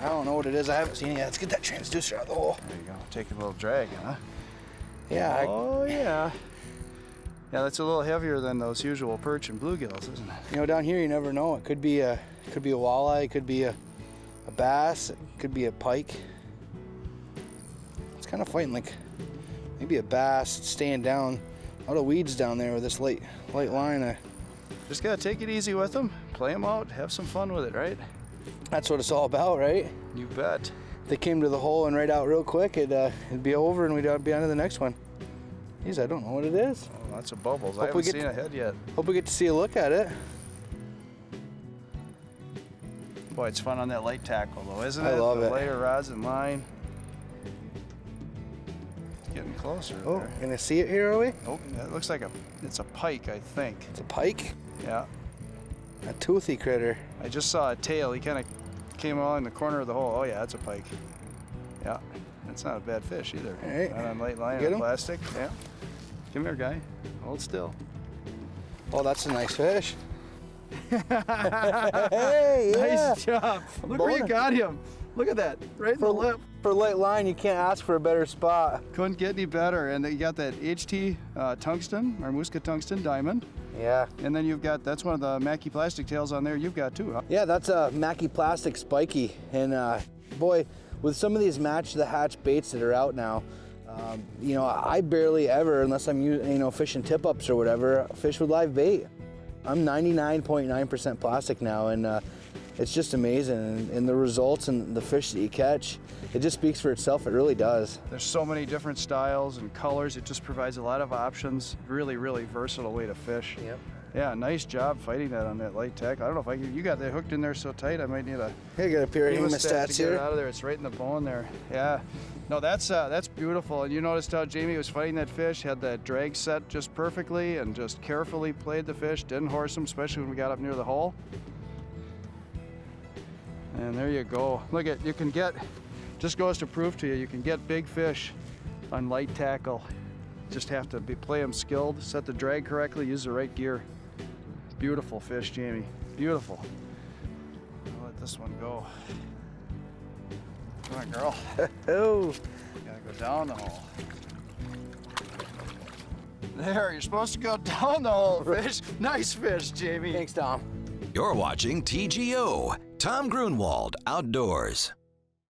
I don't know what it is. I haven't seen it yet. Let's get that transducer out of the hole. There you go. Take a little drag, huh? Yeah. Oh, yeah. Yeah, that's a little heavier than those usual perch and bluegills, isn't it? You know, down here you never know. It could be a walleye. It could be a bass. It could be a pike. It's kind of fighting like maybe a bass staying down. A lot of weeds down there with this light line. Just gotta take it easy with them, play them out, have some fun with it, right? That's what it's all about, right? You bet. If they came to the hole and right out real quick, it'd be over and we'd be on to the next one. Geez, I don't know what it is. Oh, lots of bubbles. I haven't seen a head yet. Hope we get to see a look at it. Boy, it's fun on that light tackle though, isn't it? I love it. The lighter rods and line. Getting closer. Oh, there. Gonna see it here, are we? Oh, that looks like it's a pike, I think. It's a pike? Yeah. A toothy critter. I just saw a tail. He kind of came along the corner of the hole. Oh yeah, that's a pike. Yeah, that's not a bad fish either. All right. Not on light line or plastic. Yeah. Come here, guy. Hold still. Oh, that's a nice fish. Hey, yeah. Nice job. Look where you got him. Look at that, right in the lip. For light line, you can't ask for a better spot. Couldn't get any better, and you got that HT tungsten, or Musca tungsten diamond. Yeah. And then you've got, that's one of the Mackey plastic tails on there you've got too, huh? Yeah, that's a Mackey plastic spiky. And boy, with some of these match the hatch baits that are out now, you know, I barely ever, unless I'm using, you know, fishing tip-ups or whatever, fish with live bait. I'm 99.9% plastic now, and it's just amazing, and the results and the fish that you catch, it just speaks for itself, it really does. There's so many different styles and colors, it just provides a lot of options. Really, really versatile way to fish. Yep. Yeah, nice job fighting that on that light tackle. I don't know if you got that hooked in there so tight, I might need a... Here, you got a pair of hemostats to get it out of there, it's right in the bone there. Yeah, no, that's beautiful, and you noticed how Jamie was fighting that fish, had that drag set just perfectly, and just carefully played the fish, didn't horse him, especially when we got up near the hole. And there you go. Look at, you can get, just goes to prove to you, you can get big fish on light tackle. Just have to play them skilled, set the drag correctly, use the right gear. Beautiful fish, Jamie. Beautiful. I'll let this one go. Come on, girl. Oh. Gotta go down the hole. There, you're supposed to go down the hole, fish. Nice fish, Jamie. Thanks, Tom. You're watching TGO. Tom Gruenwald Outdoors.